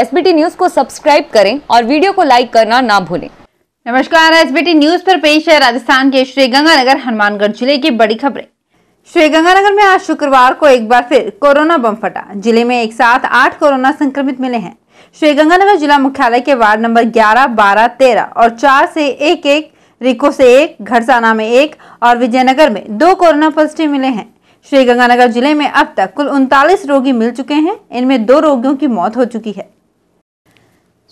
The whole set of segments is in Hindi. एसबीटी न्यूज को सब्सक्राइब करें और वीडियो को लाइक करना ना भूलें। नमस्कार, एसबीटी न्यूज पर पेश है राजस्थान के श्रीगंगानगर हनुमानगढ़ जिले की बड़ी खबरें। श्रीगंगानगर में आज शुक्रवार को एक बार फिर कोरोना बम फटा। जिले में एक साथ 8 कोरोना संक्रमित मिले हैं। श्रीगंगानगर जिला मुख्यालय के वार्ड नंबर 11, 12, 13 और 4 से एक, रिको से 1, घरसाना में 1 और विजयनगर में 2 कोरोना पॉजिटिव मिले हैं। श्रीगंगानगर जिले में अब तक कुल 39 रोगी मिल चुके हैं। इनमें 2 रोगियों की मौत हो चुकी है।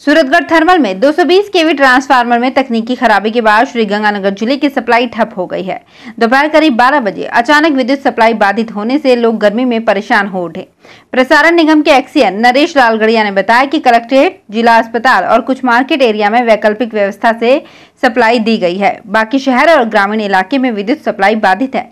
सूरतगढ़ थर्मल में 220 केवी ट्रांसफार्मर में तकनीकी खराबी के बाद श्रीगंगानगर जिले की सप्लाई ठप हो गई है। दोपहर करीब 12 बजे अचानक विद्युत सप्लाई बाधित होने से लोग गर्मी में परेशान हो उठे। प्रसारण निगम के एक्सीएन नरेश लालगढ़िया ने बताया कि कलेक्ट्रेट, जिला अस्पताल और कुछ मार्केट एरिया में वैकल्पिक व्यवस्था से सप्लाई दी गई है। बाकी शहर और ग्रामीण इलाके में विद्युत सप्लाई बाधित है।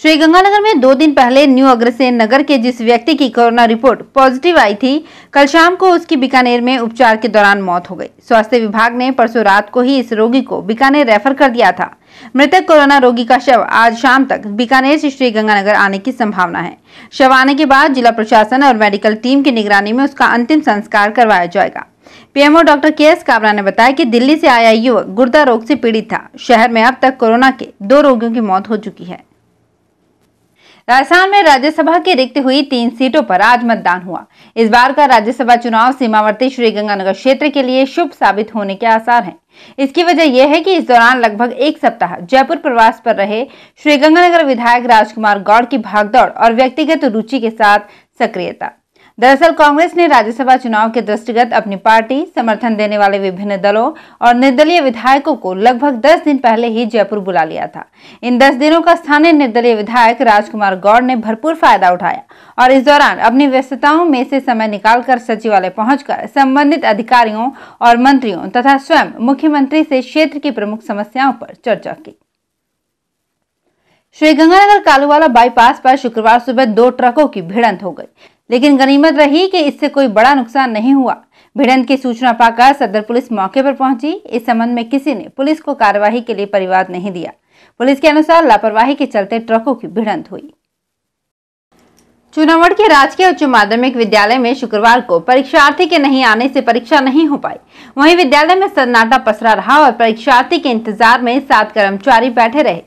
श्रीगंगानगर में 2 दिन पहले न्यू अग्रसेन नगर के जिस व्यक्ति की कोरोना रिपोर्ट पॉजिटिव आई थी, कल शाम को उसकी बीकानेर में उपचार के दौरान मौत हो गई। स्वास्थ्य विभाग ने परसों रात को ही इस रोगी को बीकानेर रेफर कर दिया था। मृतक कोरोना रोगी का शव आज शाम तक बीकानेर से श्रीगंगानगर आने की संभावना है। शव आने के बाद जिला प्रशासन और मेडिकल टीम की निगरानी में उसका अंतिम संस्कार करवाया जाएगा। PMO doctor KS. काबरा ने बताया कि दिल्ली से आया युवक गुर्दा रोग से पीड़ित था। शहर में अब तक कोरोना के 2 रोगियों की मौत हो चुकी है। राजस्थान में राज्यसभा की रिक्त हुई 3 सीटों पर आज मतदान हुआ। इस बार का राज्यसभा चुनाव सीमावर्ती श्रीगंगानगर क्षेत्र के लिए शुभ साबित होने के आसार हैं। इसकी वजह यह है कि इस दौरान लगभग 1 सप्ताह जयपुर प्रवास पर रहे श्रीगंगानगर विधायक राजकुमार गौड़ की भागदौड़ और व्यक्तिगत रुचि के साथ सक्रियता। दरअसल कांग्रेस ने राज्यसभा चुनाव के दृष्टिगत अपनी पार्टी, समर्थन देने वाले विभिन्न दलों और निर्दलीय विधायकों को लगभग 10 दिन पहले ही जयपुर बुला लिया था। इन 10 दिनों का स्थानीय निर्दलीय विधायक राजकुमार गौड़ ने भरपूर फायदा उठाया और इस दौरान अपनी व्यस्तताओं में से समय निकालकर सचिवालय पहुंचकर संबंधित अधिकारियों और मंत्रियों तथा स्वयं मुख्यमंत्री से क्षेत्र की प्रमुख समस्याओं पर चर्चा की। श्रीगंगानगर कालूवाला बाईपास पर शुक्रवार सुबह 2 ट्रकों की भिड़ंत हो गई, लेकिन गनीमत रही कि इससे कोई बड़ा नुकसान नहीं हुआ। भिड़ंत की सूचना पाकर सदर पुलिस मौके पर पहुंची। इस संबंध में किसी ने पुलिस को कार्यवाही के लिए परिवाद नहीं दिया। पुलिस के अनुसार लापरवाही के चलते ट्रकों की भिड़ंत हुई। चुनावड़ के राजकीय उच्च माध्यमिक विद्यालय में शुक्रवार को परीक्षार्थी के नहीं आने से परीक्षा नहीं हो पाई। वहीं विद्यालय में सन्नाटा पसरा रहा और परीक्षार्थी के इंतजार में 7 कर्मचारी बैठे रहे।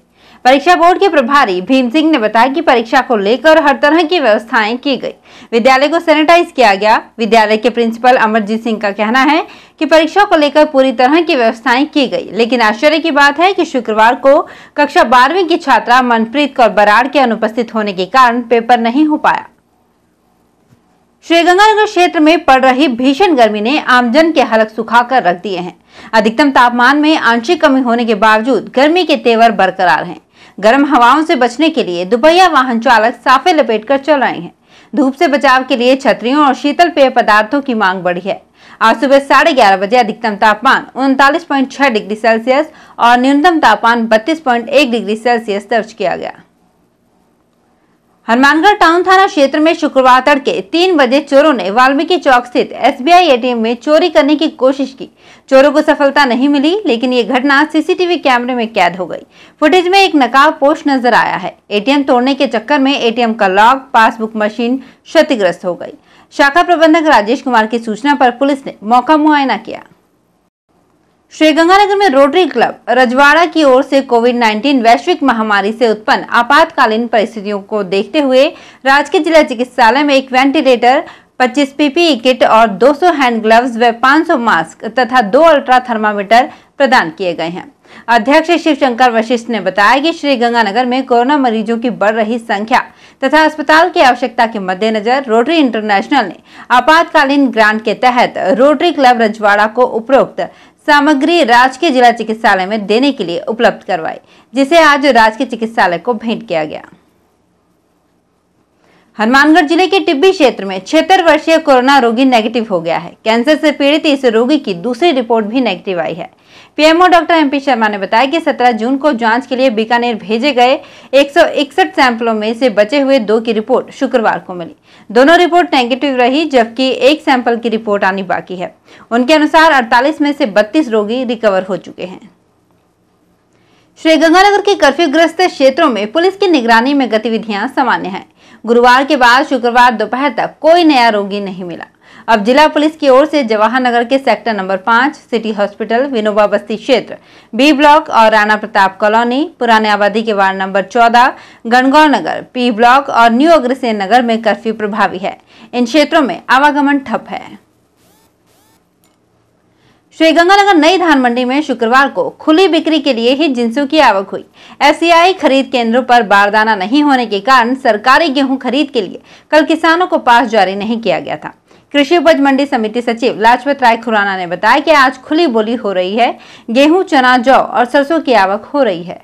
परीक्षा बोर्ड के प्रभारी भीम सिंह ने बताया कि परीक्षा को लेकर हर तरह की व्यवस्थाएं की गई। विद्यालय को सैनिटाइज किया गया। विद्यालय के प्रिंसिपल अमरजीत सिंह का कहना है कि परीक्षा को लेकर पूरी तरह की व्यवस्थाएं की गई, लेकिन आश्चर्य की बात है कि शुक्रवार को कक्षा 12वीं की छात्रा मनप्रीत और बराड़ के अनुपस्थित होने के कारण पेपर नहीं हो पाया। श्रीगंगानगर क्षेत्र में पड़ रही भीषण गर्मी ने आमजन के हालत सुखाकर रख दिए हैं। अधिकतम तापमान में आंशिक कमी होने के बावजूद गर्मी के तेवर बरकरार हैं। गर्म हवाओं से बचने के लिए दुपहिया वाहन चालक साफे लपेटकर चल रहे हैं। धूप से बचाव के लिए छतरियों और शीतल पेय पदार्थों की मांग बढ़ी है। आज सुबह 11:30 बजे अधिकतम तापमान 39.6 डिग्री सेल्सियस और न्यूनतम तापमान 32.1 डिग्री सेल्सियस दर्ज किया गया। हनुमानगढ़ टाउन थाना क्षेत्र में शुक्रवार तड़के 3 बजे चोरों ने वाल्मीकि चौक स्थित एसबीआई एटीएम में चोरी करने की कोशिश की। चोरों को सफलता नहीं मिली, लेकिन ये घटना सीसीटीवी कैमरे में कैद हो गई। फुटेज में एक नकाबपोश नजर आया है। एटीएम तोड़ने के चक्कर में एटीएम का लॉक, पासबुक मशीन क्षतिग्रस्त हो गई। शाखा प्रबंधक राजेश कुमार की सूचना पर पुलिस ने मौका मुआयना किया। श्रीगंगानगर में रोटरी क्लब रजवाड़ा की ओर से कोविड-19 वैश्विक महामारी से उत्पन्न आपातकालीन परिस्थितियों को देखते हुए राजकीय जिला चिकित्सालय में एक वेंटिलेटर, 25 पीपीई किट और 200 हैंड ग्लव्स व 500 मास्क तथा 2 अल्ट्रा थर्मामीटर प्रदान किए गए हैं। अध्यक्ष शिव शंकर वशिष्ठ ने बताया कि श्रीगंगानगर में कोरोना मरीजों की बढ़ रही संख्या तथा अस्पताल की आवश्यकता के मद्देनजर रोटरी इंटरनेशनल ने आपातकालीन ग्रांट के तहत रोटरी क्लब रजवाड़ा को उपरोक्त सामग्री राजकीय जिला चिकित्सालय में देने के लिए उपलब्ध करवाई, जिसे आज राजकीय चिकित्सालय को भेंट किया गया। हनुमानगढ़ जिले के टिब्बी क्षेत्र में 76 वर्षीय कोरोना रोगी नेगेटिव हो गया है। कैंसर से पीड़ित इस रोगी की दूसरी रिपोर्ट भी नेगेटिव आई है। पीएमओ डॉक्टर एमपी शर्मा ने बताया कि 17 जून को जांच के लिए बीकानेर भेजे गए 161 सैंपलों में से बचे हुए 2 की रिपोर्ट शुक्रवार को मिली। दोनों रिपोर्ट नेगेटिव रही, जबकि 1 सैंपल की रिपोर्ट आनी बाकी है। उनके अनुसार 48 में से 32 रोगी रिकवर हो चुके हैं। श्रीगंगानगर के कर्फ्यूग्रस्त क्षेत्रों में पुलिस की निगरानी में गतिविधियां सामान्य है। गुरुवार के बाद शुक्रवार दोपहर तक कोई नया रोगी नहीं मिला। अब जिला पुलिस की ओर से जवाहर नगर के sector number 5 city hospital, Vinoba बस्ती क्षेत्र, बी ब्लॉक और राणा प्रताप कॉलोनी, पुराने आबादी के ward number 14, Gangaur Nagar, P block और न्यू अग्रसेन नगर में कर्फ्यू प्रभावी है। इन क्षेत्रों में आवागमन ठप है। श्रीगंगानगर नई धान मंडी में शुक्रवार को खुली बिक्री के लिए ही जिंसों की आवक हुई। एसबीआई खरीद केंद्रों पर बारदाना नहीं होने के कारण सरकारी गेहूं खरीद के लिए कल किसानों को पास जारी नहीं किया गया था। कृषि उपज मंडी समिति सचिव लाजपत राय खुराना ने बताया कि आज खुली बोली हो रही है। गेहूं, चना, जौ और सरसों की आवक हो रही है।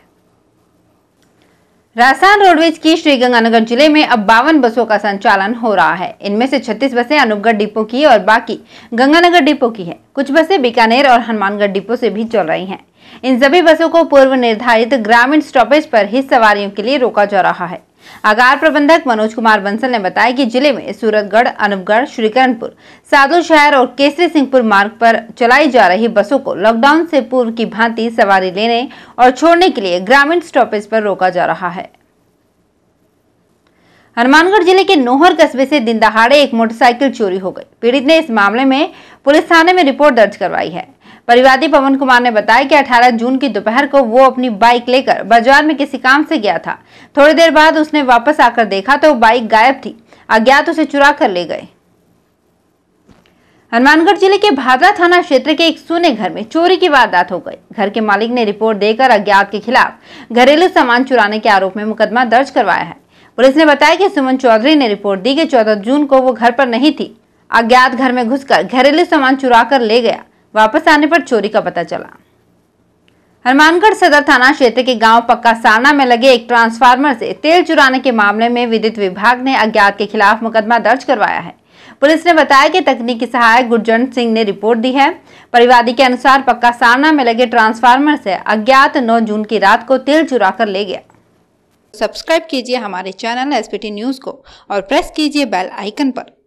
राजस्थान रोडवेज की श्रीगंगानगर जिले में अब 52 बसों का संचालन हो रहा है। इनमें से 36 बसें अनुपगढ़ डिपो की और बाकी गंगानगर डिपो की है। कुछ बसें बीकानेर और हनुमानगढ़ डिपो से भी चल रही हैं। इन सभी बसों को पूर्व निर्धारित ग्रामीण स्टॉपेज पर ही सवारियों के लिए रोका जा रहा है। आगार प्रबंधक मनोज कुमार बंसल ने बताया कि जिले में सूरतगढ़, अनुपगढ़, श्रीकरणपुर, सादुल शहर और केसरी सिंहपुर मार्ग पर चलाई जा रही बसों को लॉकडाउन से पूर्व की भांति सवारी लेने और छोड़ने के लिए ग्रामीण स्टॉपेज पर रोका जा रहा है। हनुमानगढ़ जिले के नोहर कस्बे से दिन दहाड़े एक मोटरसाइकिल चोरी हो गई। पीड़ित ने इस मामले में पुलिस थाने में रिपोर्ट दर्ज करवाई है। परिवादी पवन कुमार ने बताया कि 18 जून की दोपहर को वो अपनी बाइक लेकर बाजार में किसी काम से गया था। थोड़ी देर बाद उसने वापस आकर देखा तो बाइक गायब थी। अज्ञात उसे चुरा कर ले गए। हनुमानगढ़ जिले के भादरा थाना क्षेत्र के एक सोने घर में चोरी की वारदात हो गई। घर के मालिक ने रिपोर्ट देकर अज्ञात के खिलाफ घरेलू सामान चुराने के आरोप में मुकदमा दर्ज करवाया है। पुलिस ने बताया कि सुमन चौधरी ने रिपोर्ट दी कि 14 जून को वो घर पर नहीं थी। अज्ञात घर में घुसकर घरेलू सामान चुरा कर ले गया। वापस आने पर चोरी का पता चला। हनुमानगढ़ सदर थाना क्षेत्र के गांव पक्का सारना में लगे एक ट्रांसफार्मर से तेल चुराने के मामले में विद्युत विभाग ने अज्ञात के खिलाफ मुकदमा दर्ज करवाया है। पुलिस ने बताया कि तकनीकी सहायक गुर्जर सिंह ने रिपोर्ट दी है। परिवादी के अनुसार पक्का सारना में लगे ट्रांसफार्मर से अज्ञात 9 जून की रात को तेल चुरा कर ले गया। सब्सक्राइब कीजिए हमारे चैनल एसबीटी न्यूज को और प्रेस कीजिए बेल आइकन पर।